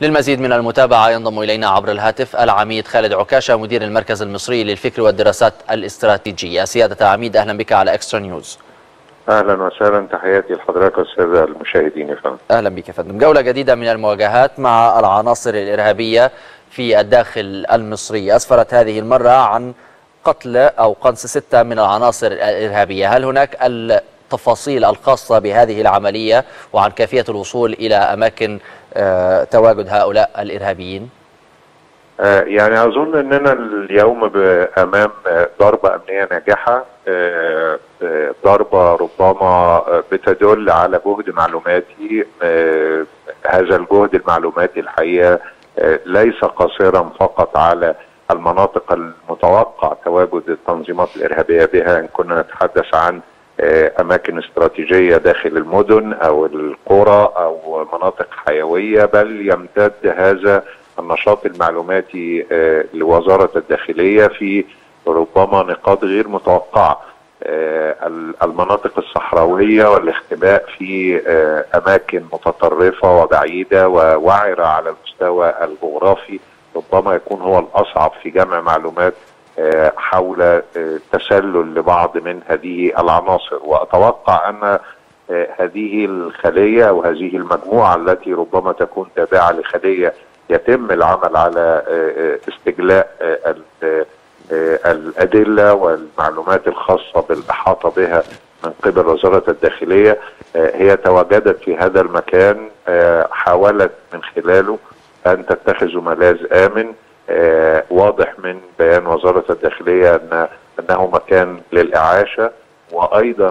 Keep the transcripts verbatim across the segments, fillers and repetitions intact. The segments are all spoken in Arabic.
للمزيد من المتابعة ينضم إلينا عبر الهاتف العميد خالد عكاشة مدير المركز المصري للفكر والدراسات الاستراتيجية. سيادة العميد أهلا بك على إكسترا نيوز. أهلا وسهلا، تحياتي لحضرتك والسادة المشاهدين يا فندم. أهلا بك يا فندم. جولة جديدة من المواجهات مع العناصر الإرهابية في الداخل المصري أسفرت هذه المرة عن قتل أو قنص ستة من العناصر الإرهابية، هل هناك التفاصيل الخاصة بهذه العملية وعن كيفية الوصول إلى أماكن تواجد هؤلاء الإرهابيين؟ يعني أظن أننا اليوم أمام ضربة أمنية ناجحة، ضربة ربما بتدل على جهد معلوماتي. هذا الجهد المعلوماتي الحقيقة ليس قاصرا فقط على المناطق المتوقع تواجد التنظيمات الإرهابية بها، إن كنا نتحدث عن أماكن استراتيجية داخل المدن أو القرى أو مناطق حيوية، بل يمتد هذا النشاط المعلوماتي لوزارة الداخلية في ربما نقاط غير متوقعة، المناطق الصحراوية والاختباء في أماكن متطرفة وبعيدة ووعرة على المستوى الجغرافي، ربما يكون هو الأصعب في جمع معلومات حول تسلل لبعض من هذه العناصر. وأتوقع أن هذه الخلية أو هذه المجموعة التي ربما تكون تابعة لخلية يتم العمل على استجلاء الأدلة والمعلومات الخاصة بالإحاطة بها من قبل وزارة الداخلية، هي تواجدت في هذا المكان، حاولت من خلاله أن تتخذ ملاذ آمن. آه واضح من بيان وزارة الداخلية أن أنه مكان للإعاشة وأيضا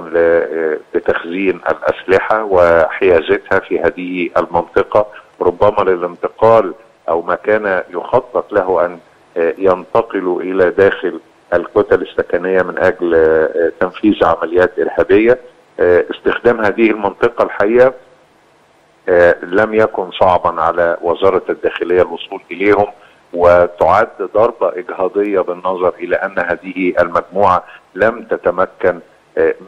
لتخزين الأسلحة وحيازتها في هذه المنطقة، ربما للانتقال أو ما كان يخطط له أن آه ينتقلوا إلى داخل الكتل السكنية من أجل آه تنفيذ عمليات إرهابية. آه استخدام هذه المنطقة الحقيقة آه لم يكن صعبا على وزارة الداخلية الوصول إليهم، وتعد ضربة إجهاضية بالنظر إلى أن هذه المجموعة لم تتمكن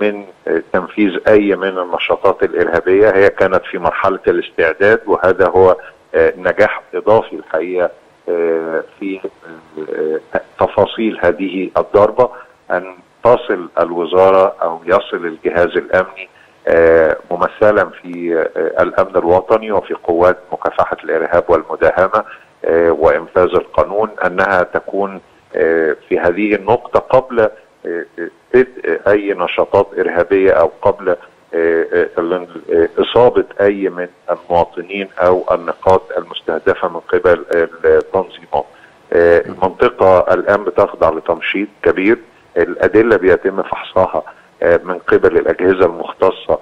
من تنفيذ أي من النشاطات الإرهابية، هي كانت في مرحلة الاستعداد، وهذا هو نجاح إضافي الحقيقة في تفاصيل هذه الضربة، أن تصل الوزارة أو يصل الجهاز الأمني ممثلا في الأمن الوطني وفي قوات مكافحة الإرهاب والمداهمة وإنفاذ القانون، أنها تكون في هذه النقطة قبل بدء أي نشاطات إرهابية أو قبل إصابة أي من المواطنين أو النقاط المستهدفة من قبل التنظيمات. المنطقة الآن بتخضع لتمشيط كبير، الأدلة بيتم فحصها من قبل الأجهزة المختصة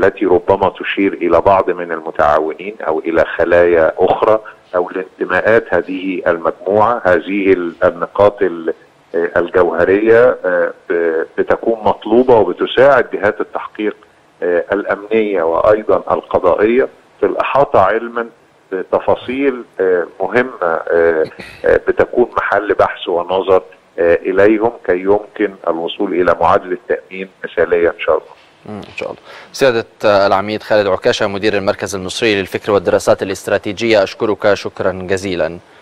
التي ربما تشير إلى بعض من المتعاونين أو إلى خلايا أخرى أو لانتماءات هذه المجموعة. هذه النقاط الجوهرية بتكون مطلوبة وبتساعد جهات التحقيق الأمنية وأيضا القضائية في الإحاطة علما بتفاصيل مهمة بتكون محل بحث ونظر إليهم كي يمكن الوصول إلى معادلة تأمين مثالية إن شاء الله. إن شاء الله. سيادة العميد خالد عكاشة مدير المركز المصري للفكر والدراسات الاستراتيجية أشكرك شكرا جزيلا.